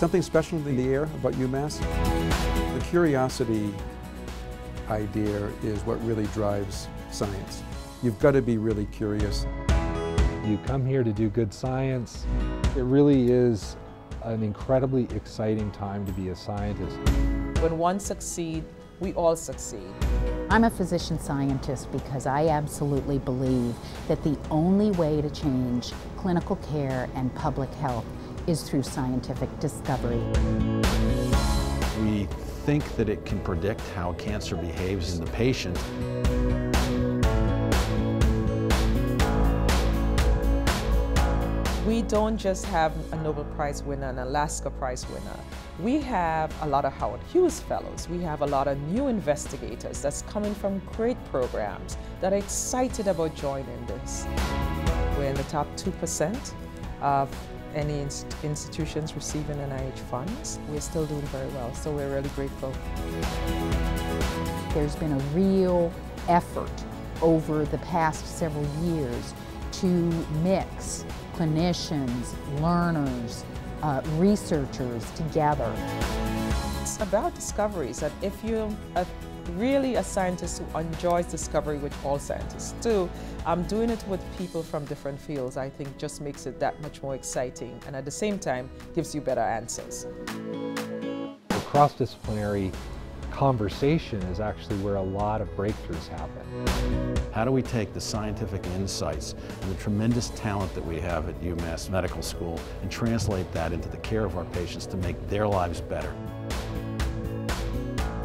something special in the air about UMass. The curiosity idea is what really drives science. You've got to be really curious. You come here to do good science. It really is an incredibly exciting time to be a scientist. When one succeeds, we all succeed. I'm a physician scientist because I absolutely believe that the only way to change clinical care and public health is through scientific discovery. We think that it can predict how cancer behaves in the patient. We don't just have a Nobel Prize winner and a Lasker Prize winner. We have a lot of Howard Hughes fellows. We have a lot of new investigators that's coming from great programs that are excited about joining this. We're in the top 2% of any institutions receiving NIH funds. We're still doing very well, so we're really grateful. There's been a real effort over the past several years to mix clinicians, learners, researchers together. It's about discoveries, and if you're really a scientist who enjoys discovery, which all scientists do, doing it with people from different fields, I think just makes it that much more exciting, and at the same time gives you better answers. The cross-disciplinary conversation is actually where a lot of breakthroughs happen. How do we take the scientific insights and the tremendous talent that we have at UMass Medical School and translate that into the care of our patients to make their lives better?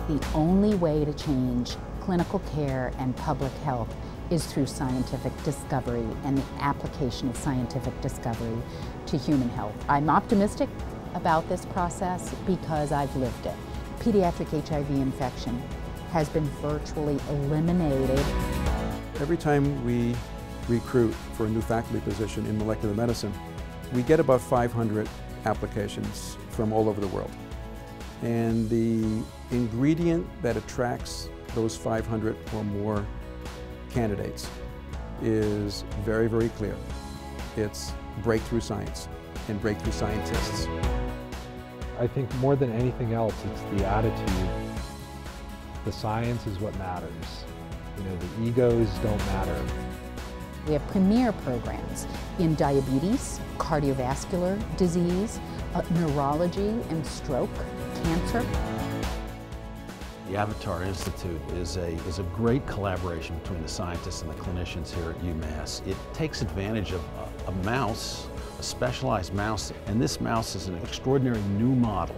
The only way to change clinical care and public health is through scientific discovery and the application of scientific discovery to human health. I'm optimistic about this process because I've lived it. Pediatric HIV infection has been virtually eliminated. Every time we recruit for a new faculty position in molecular medicine, we get about 500 applications from all over the world. And the ingredient that attracts those 500 or more candidates is very, very clear. It's breakthrough science and breakthrough scientists. I think more than anything else, it's the attitude. The science is what matters. You know, the egos don't matter. We have premier programs in diabetes, cardiovascular disease, neurology and stroke, cancer. The Avatar Institute is a great collaboration between the scientists and the clinicians here at UMass. It takes advantage of a mouse, a specialized mouse, and this mouse is an extraordinary new model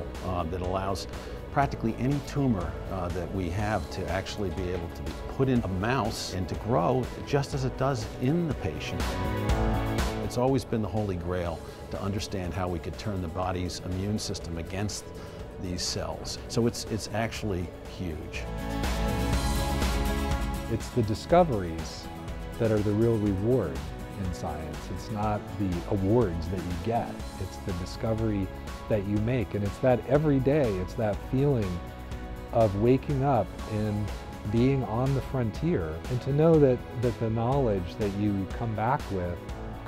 that allows practically any tumor that we have to actually be able to be put in a mouse and to grow just as it does in the patient. It's always been the holy grail to understand how we could turn the body's immune system against these cells. So it's actually huge. It's the discoveries that are the real reward in science. It's not the awards that you get, it's the discovery that you make. And it's that every day, it's that feeling of waking up and being on the frontier and to know that the knowledge that you come back with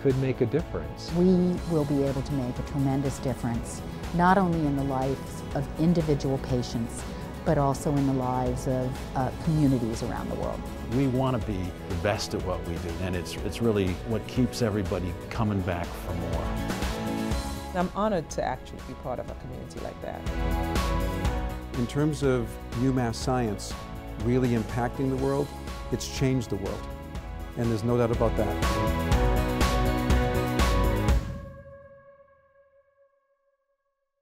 could make a difference. We will be able to make a tremendous difference, not only in the lives of individual patients, but also in the lives of communities around the world. We want to be the best at what we do, and it's really what keeps everybody coming back for more. I'm honored to actually be part of a community like that. In terms of UMass science really impacting the world, it's changed the world, and there's no doubt about that.